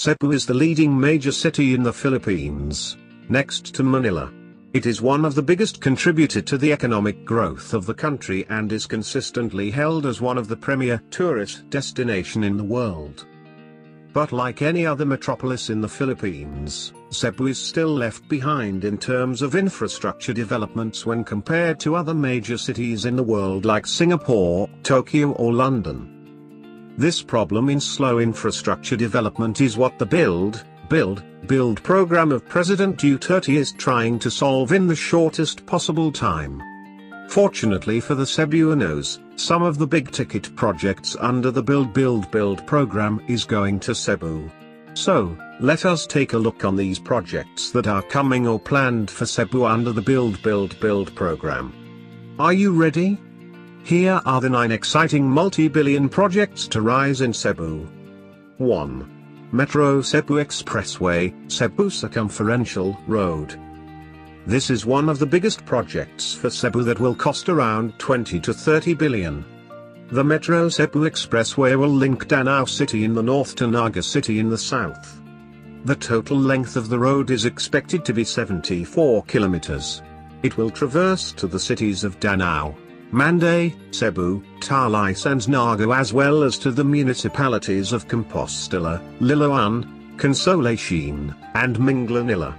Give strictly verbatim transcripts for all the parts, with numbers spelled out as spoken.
Cebu is the leading major city in the Philippines, next to Manila. It is one of the biggest contributor to the economic growth of the country and is consistently held as one of the premier tourist destination in the world. But like any other metropolis in the Philippines, Cebu is still left behind in terms of infrastructure developments when compared to other major cities in the world like Singapore, Tokyo or London. This problem in slow infrastructure development is what the Build, Build, Build program of President Duterte is trying to solve in the shortest possible time. Fortunately for the Cebuanos, some of the big-ticket projects under the Build Build Build program is going to Cebu. So, let us take a look on these projects that are coming or planned for Cebu under the Build Build Build program. Are you ready? Here are the nine exciting multi-billion projects to rise in Cebu. one. Metro Cebu Expressway, Cebu Circumferential Road. This is one of the biggest projects for Cebu that will cost around twenty to thirty billion. The Metro Cebu Expressway will link Danao City in the north to Naga City in the south. The total length of the road is expected to be seventy-four kilometers. It will traverse to the cities of Danao, Manday, Cebu, Talisay and Naga, as well as to the municipalities of Compostela, Liloan, Consolacion, and Minglanilla.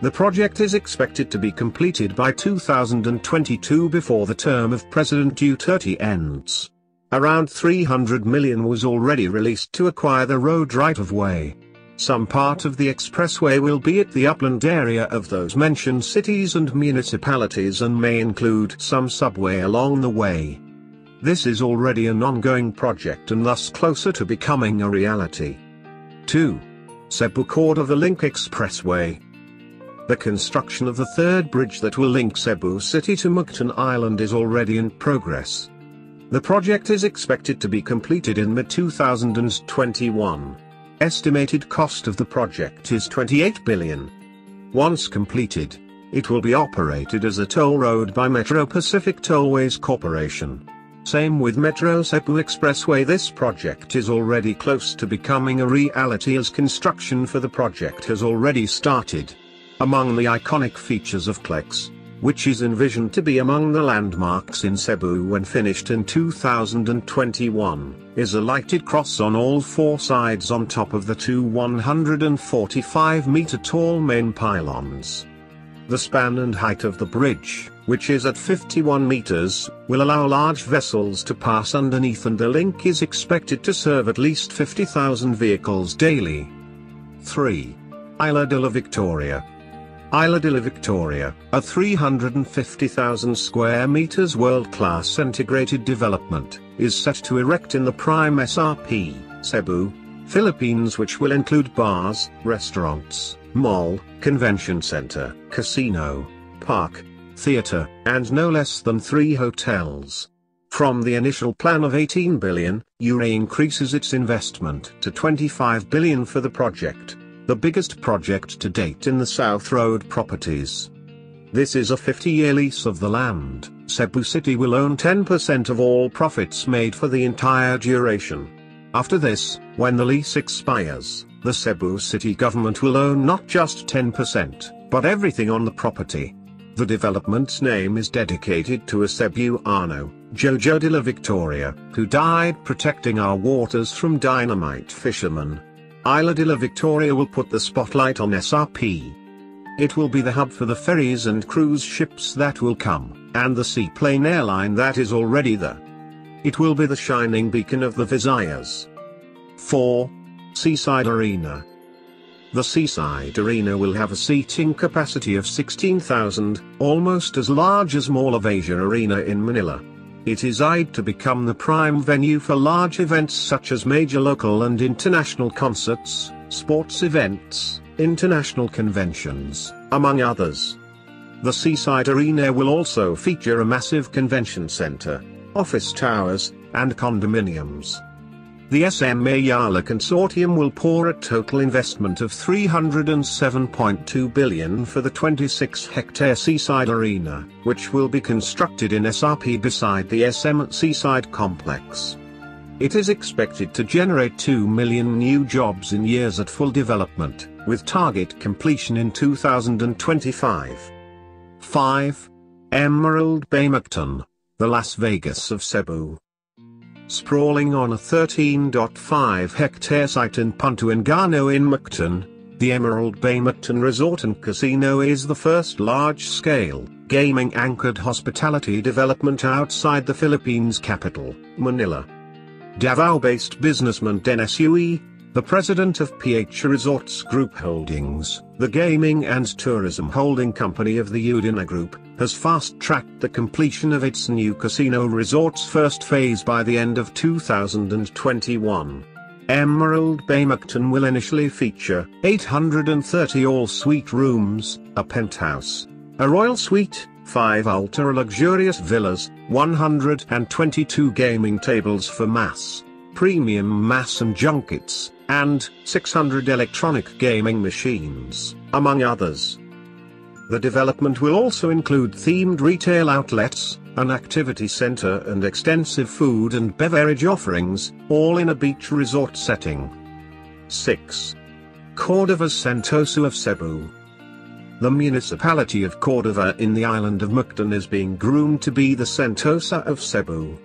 The project is expected to be completed by two thousand twenty-two before the term of President Duterte ends. Around three hundred million was already released to acquire the road right-of-way. Some part of the expressway will be at the upland area of those mentioned cities and municipalities and may include some subway along the way. This is already an ongoing project and thus closer to becoming a reality. two. Cebu-Cordova Link Expressway. The construction of the third bridge that will link Cebu City to Mactan Island is already in progress. The project is expected to be completed in mid two thousand twenty-one. Estimated cost of the project is twenty-eight billion. Once completed, it will be operated as a toll road by Metro Pacific Tollways Corporation. Same with Metro Cebu Expressway, this project is already close to becoming a reality as construction for the project has already started. Among the iconic features of C L E X, which is envisioned to be among the landmarks in Cebu when finished in two thousand twenty-one, is a lighted cross on all four sides on top of the two one hundred forty-five meter tall main pylons. The span and height of the bridge, which is at fifty-one meters, will allow large vessels to pass underneath, and the link is expected to serve at least fifty thousand vehicles daily. three. Isla de la Victoria. Isla de la Victoria, a three hundred fifty thousand square meters world-class integrated development, is set to erect in the prime S R P, Cebu, Philippines, which will include bars, restaurants, mall, convention center, casino, park, theater, and no less than three hotels. From the initial plan of eighteen billion, U R A increases its investment to twenty-five billion for the project, the biggest project to date in the South Road properties. This is a fifty-year lease of the land. Cebu City will own ten percent of all profits made for the entire duration. After this, when the lease expires, the Cebu City government will own not just ten percent, but everything on the property. The development's name is dedicated to a Cebuano, Jojo de la Victoria, who died protecting our waters from dynamite fishermen. Isla de la Victoria will put the spotlight on S R P. It will be the hub for the ferries and cruise ships that will come, and the seaplane airline that is already there. It will be the shining beacon of the Visayas. four. Seaside Arena. The Seaside Arena will have a seating capacity of sixteen thousand, almost as large as Mall of Asia Arena in Manila. It is eyed to become the prime venue for large events such as major local and international concerts, sports events, international conventions, among others. The Seaside Arena will also feature a massive convention center, office towers, and condominiums. The S M Ayala Consortium will pour a total investment of three hundred seven point two billion dollars for the twenty-six hectare Seaside Arena, which will be constructed in S R P beside the S M Seaside Complex. It is expected to generate two million new jobs in years at full development, with target completion in two thousand twenty-five. five. Emerald Bay Mactan, the Las Vegas of Cebu. Sprawling on a thirteen point five hectare site in Punta Engano in Mactan, the Emerald Bay Mactan Resort and Casino is the first large-scale, gaming-anchored hospitality development outside the Philippines capital, Manila. Davao-based businessman Dennis Uwe, the president of P H Resorts Group Holdings, the gaming and tourism holding company of the Udina Group, has fast-tracked the completion of its new casino resort's first phase by the end of two thousand twenty-one. Emerald Bay Mactan will initially feature eight hundred thirty all-suite rooms, a penthouse, a royal suite, five ultra-luxurious villas, one hundred twenty-two gaming tables for mass, premium mass and junkets, and six hundred electronic gaming machines, among others. The development will also include themed retail outlets, an activity center and extensive food and beverage offerings, all in a beach resort setting. six. Cordova's Sentosa of Cebu. The municipality of Cordova in the island of Mactan is being groomed to be the Sentosa of Cebu.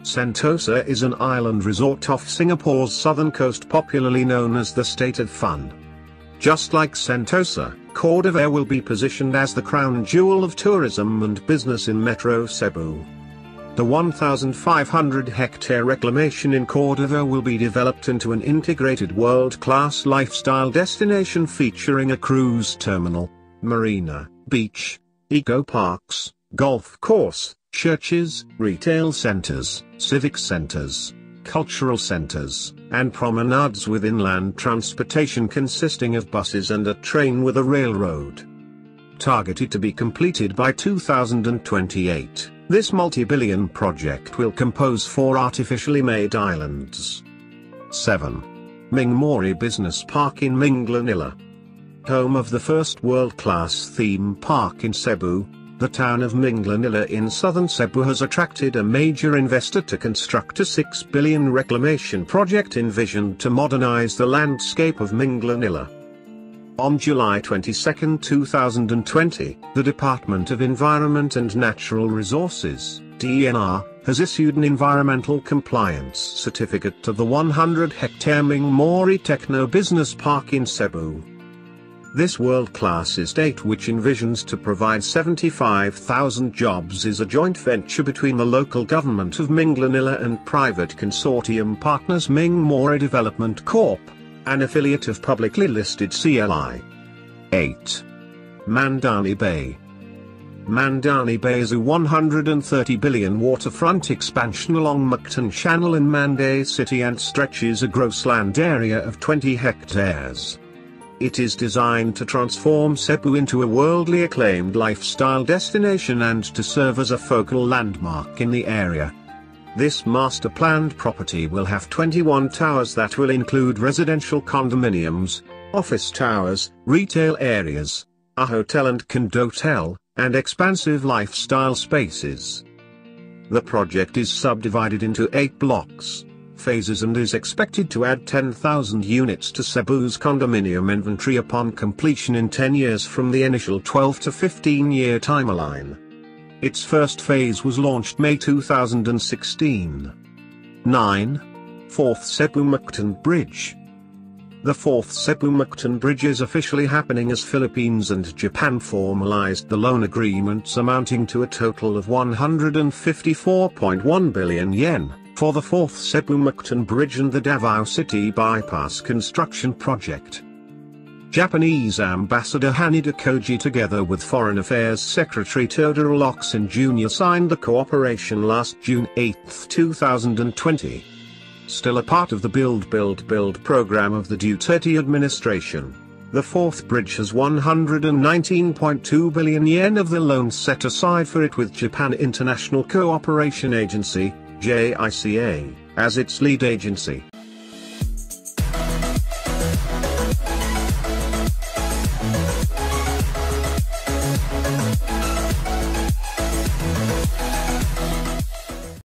Sentosa is an island resort off Singapore's southern coast popularly known as the State of Fun. Just like Sentosa, Cordova will be positioned as the crown jewel of tourism and business in Metro Cebu. The one thousand five hundred hectare reclamation in Cordova will be developed into an integrated world-class lifestyle destination featuring a cruise terminal, marina, beach, eco-parks, golf course, churches, retail centers, civic centers, cultural centers, and promenades with inland transportation consisting of buses and a train with a railroad. Targeted to be completed by two thousand twenty-eight. This multi-billion project will compose four artificially made islands. seven. Mingmori Business Park in Minglanilla. Home of the first world-class theme park in Cebu, the town of Minglanilla in southern Cebu has attracted a major investor to construct a six billion dollars reclamation project envisioned to modernize the landscape of Minglanilla. On July twenty-second, two thousand twenty, the Department of Environment and Natural Resources, D E N R, has issued an environmental compliance certificate to the one hundred hectare Mingmori Techno Business Park in Cebu. This world-class estate, which envisions to provide seventy-five thousand jobs, is a joint venture between the local government of Minglanilla and private consortium partners Mingmori Development Corporation, an affiliate of publicly listed C L I. eight. Mandani Bay. Mandani Bay is a one hundred thirty billion dollars waterfront expansion along Mactan Channel in Manila City and stretches a gross land area of twenty hectares. It is designed to transform Cebu into a worldly acclaimed lifestyle destination and to serve as a focal landmark in the area. This master-planned property will have twenty-one towers that will include residential condominiums, office towers, retail areas, a hotel and condotel, and expansive lifestyle spaces. The project is subdivided into eight blocks, phases and is expected to add ten thousand units to Cebu's condominium inventory upon completion in ten years from the initial twelve to fifteen year timeline. Its first phase was launched May two thousand sixteen. nine. fourth Cebu-Mactan Bridge. The fourth Cebu-Mactan Bridge is officially happening as Philippines and Japan formalized the loan agreements amounting to a total of one hundred fifty-four point one billion yen, for the fourth Cebu-Mactan Bridge and the Davao City Bypass Construction Project. Japanese Ambassador Haneda Koji together with Foreign Affairs Secretary Todorobu Oxon Junior signed the cooperation last June eighth, two thousand twenty. Still a part of the Build Build Build program of the Duterte administration, the fourth bridge has one hundred nineteen point two billion yen of the loan set aside for it with Japan International Cooperation Agency, J I C A, as its lead agency.